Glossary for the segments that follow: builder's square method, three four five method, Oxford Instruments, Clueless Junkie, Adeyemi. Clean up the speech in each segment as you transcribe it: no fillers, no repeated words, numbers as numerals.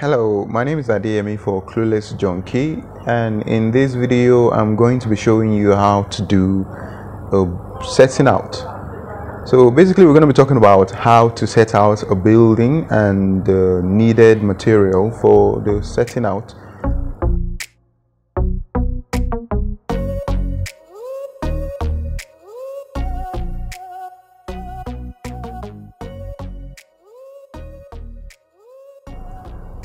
Hello, my name is Adeyemi for Clueless Junkie, and in this video I'm going to be showing you how to do a setting out. So basically we're going to be talking about how to set out a building and the needed material for the setting out.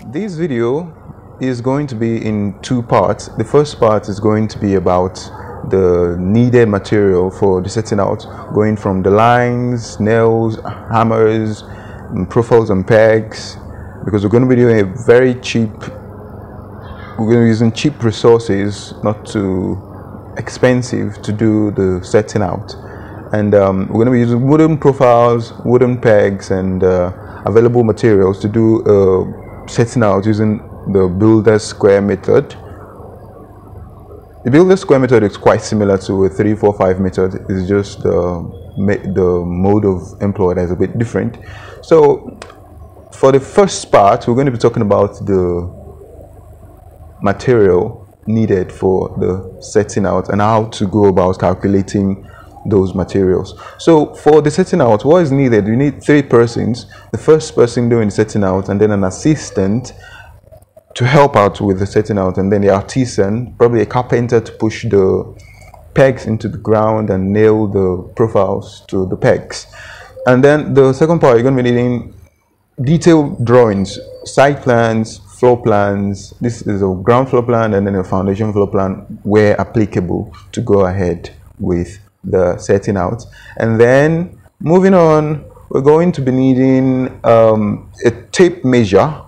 This video is going to be in two parts. The first part is going to be about the needed material for the setting out, going from the lines, nails, hammers, profiles and pegs, because we're going to be doing a very cheap, we're going to be using cheap resources, not too expensive, to do the setting out. And we're going to be using wooden profiles, wooden pegs and available materials to do setting out using the builder's square method. The builder's square method is quite similar to a 3-4-5 method. It's just the mode of employed is a bit different. So for the first part, we're going to be talking about the material needed for the setting out and how to go about calculating those materials. So for the setting out, what is needed? You need three persons, the first person doing the setting out, and then an assistant to help out with the setting out, and then the artisan, probably a carpenter, to push the pegs into the ground and nail the profiles to the pegs. And then the second part, you're going to be needing detailed drawings, site plans, floor plans. This is a ground floor plan and then a foundation floor plan where applicable to go ahead with the setting out. And then moving on, we're going to be needing a tape measure,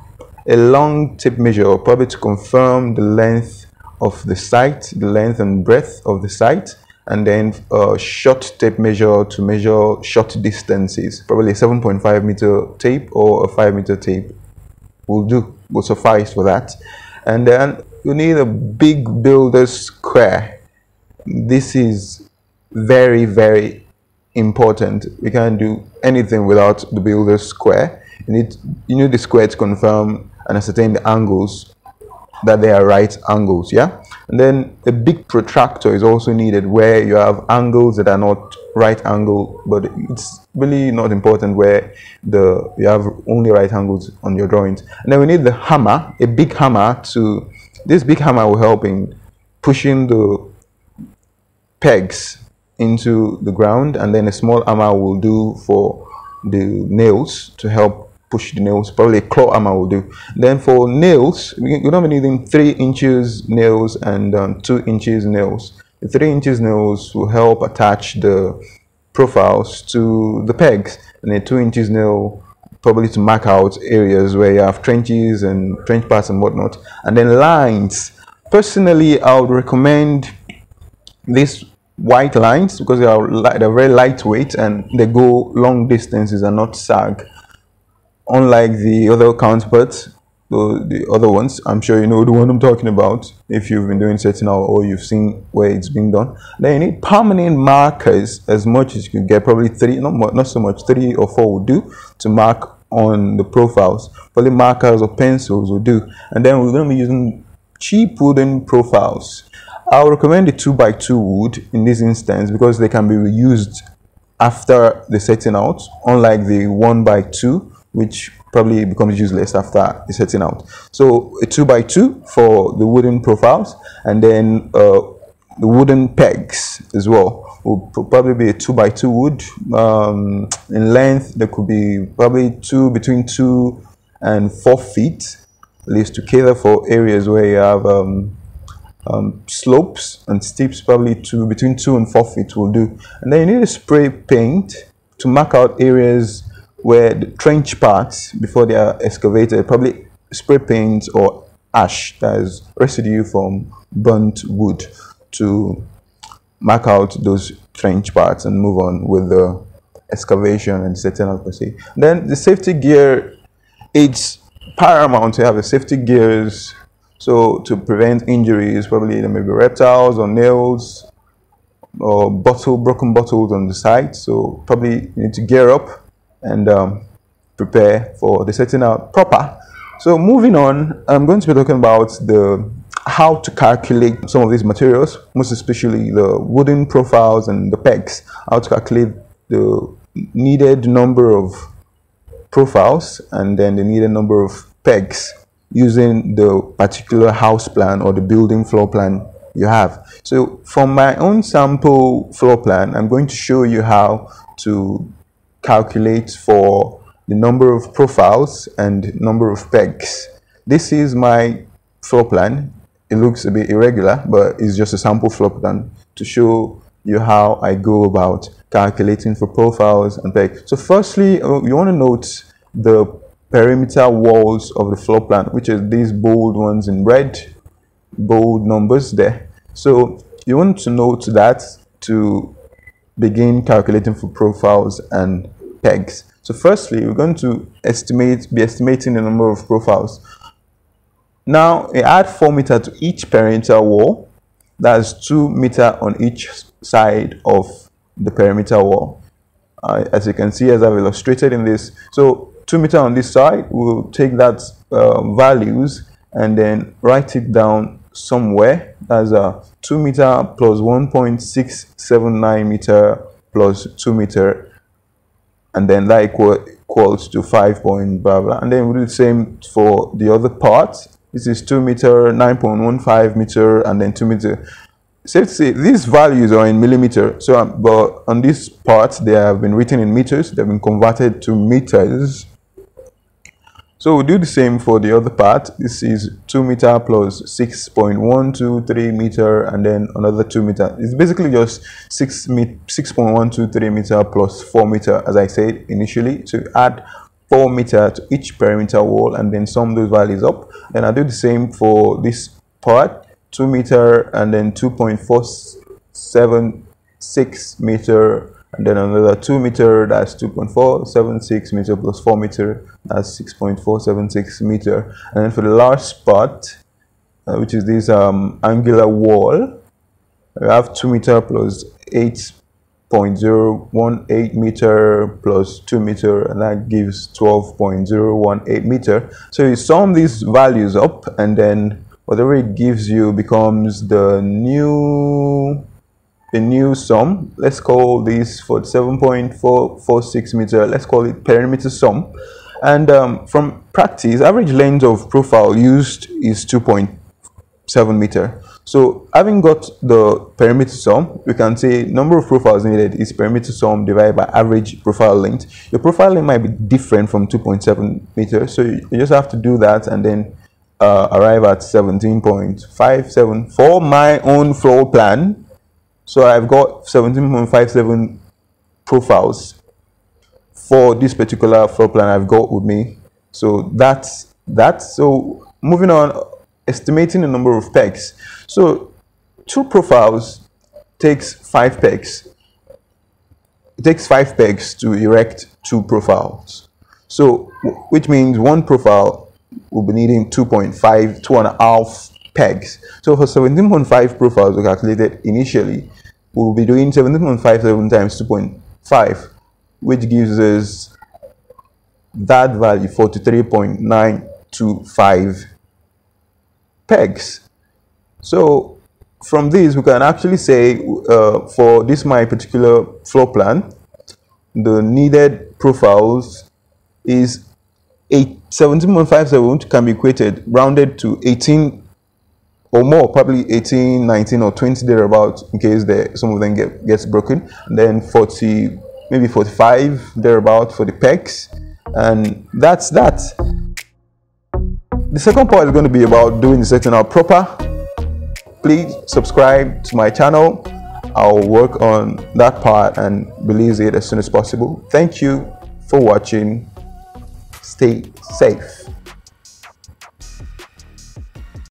a long tape measure, probably to confirm the length of the site, the length and breadth of the site, and then a short tape measure to measure short distances, probably a 7.5 meter tape or a 5 meter tape will suffice for that. And then you need a big builder's square. This is very, very important. We can't do anything without the builder's square. You need the square to confirm and ascertain the angles, that they are right angles, yeah. And then a big protractor is also needed, where you have angles that are not right angle, but it's really not important where you have only right angles on your drawings. And then we need the hammer, a big hammer. This big hammer will help in pushing the pegs into the ground, and then a small hammer will do for the nails, to help push the nails. Probably a claw hammer will do. Then for nails, you're going to be needing 3 inches nails and 2 inches nails. The 3 inches nails will help attach the profiles to the pegs, and a 2 inches nail probably to mark out areas where you have trenches and trench parts and whatnot. And then lines. Personally, I would recommend these white lines, because they're very lightweight and they go long distances and not sag, unlike the other counterparts, the other ones. I'm sure you know the one I'm talking about if you've been doing setting out or you've seen where it's being done. Then you need permanent markers, as much as you can get, probably three, not so much, 3 or 4 will do, to mark on the profiles. Probably markers or pencils will do. And then we're going to be using cheap wooden profiles. I'll recommend the 2x2 wood in this instance, because they can be reused after the setting out, unlike the 1x2, which probably becomes useless after the setting out. So a 2x2 for the wooden profiles, and then the wooden pegs as well will probably be a 2x2 wood. In length, there could be probably between 2 and 4 feet, at least to cater for areas where you have slopes and steeps. Probably between 2 and 4 feet will do. And then you need a spray paint to mark out areas where the trench parts, before they are excavated, probably spray paint or ash, that is residue from burnt wood, to mark out those trench parts and move on with the excavation and setting out per se. Then the safety gear, it's paramount to have the safety gears. So to prevent injuries, probably there may be reptiles or nails or broken bottles on the site. So probably you need to gear up and prepare for the setting out proper. So moving on, I'm going to be talking about how to calculate some of these materials, most especially the wooden profiles and the pegs, how to calculate the needed number of profiles and then the needed number of pegs using the particular house plan or the building floor plan you have. So from my own sample floor plan, I'm going to show you how to calculate for the number of profiles and number of pegs. This is my floor plan. It looks a bit irregular, but it's just a sample floor plan to show you how I go about calculating for profiles and pegs. So firstly, you want to note the perimeter walls of the floor plan, which are these bold ones in red, bold numbers there. So you want to note that to begin calculating for profiles and pegs. So firstly, we're going to be estimating the number of profiles. Now add 4 meters to each perimeter wall. That's 2 meters on each side of the perimeter wall. As you can see, as I've illustrated in this, so 2 meters on this side, we'll take that values and then write it down somewhere. That's 2 meters plus 1.679 meter plus 2 meters, and then that equals to 5 point blah blah. And then we'll do the same for the other part. This is 2 meters, 9.15 meter, and then 2 meters. Safe to say these values are in millimeter. So, but on this part, they have been written in meters. They've been converted to meters. So we'll do the same for the other part. This is 2 meters plus 6.123 meter, and then another 2 meters. It's basically just 6.123 meter plus 4 meters, as I said initially, to add 4 meters to each perimeter wall and then sum those values up. And I do the same for this part, 2 meters, and then 2.476 meter, and then another 2 meters, that's 2.476 meter plus 4 meters, that's 6.476 meter. And then for the last part, which is this angular wall, we have 2 meters plus 8.018 meter plus 2 meters, and that gives 12.018 meter. So you sum these values up, and then whatever it gives you becomes the new sum. Let's call this, for 7.446 meter, let's call it perimeter sum. And from practice, average length of profile used is 2.7 meters. So having got the perimeter sum, we can say number of profiles needed is perimeter sum divided by average profile length. Your profile length might be different from 2.7 meters, so you just have to do that and then arrive at 17.57 for my own floor plan. So I've got 17.57 profiles for this particular floor plan I've got with me. So that's that. So moving on, estimating the number of pegs. So 2 profiles takes 5 pegs. It takes 5 pegs to erect 2 profiles. So which means 1 profile will be needing 2.5 pegs. So for 17.5 profiles we calculated initially, we'll be doing 17.57 times 2.5, which gives us that value, 43.925 pegs. So from this we can actually say for this my particular floor plan, the needed profiles is 17.57 can be equated, rounded to 18 or more, probably 18, 19 or 20 thereabouts, in case some of them gets broken, and then 40, maybe 45 thereabout for the pegs. And that's that. The second part is going to be about doing the setting up proper. Please subscribe to my channel. I'll work on that part and release it as soon as possible. Thank you for watching. Stay safe.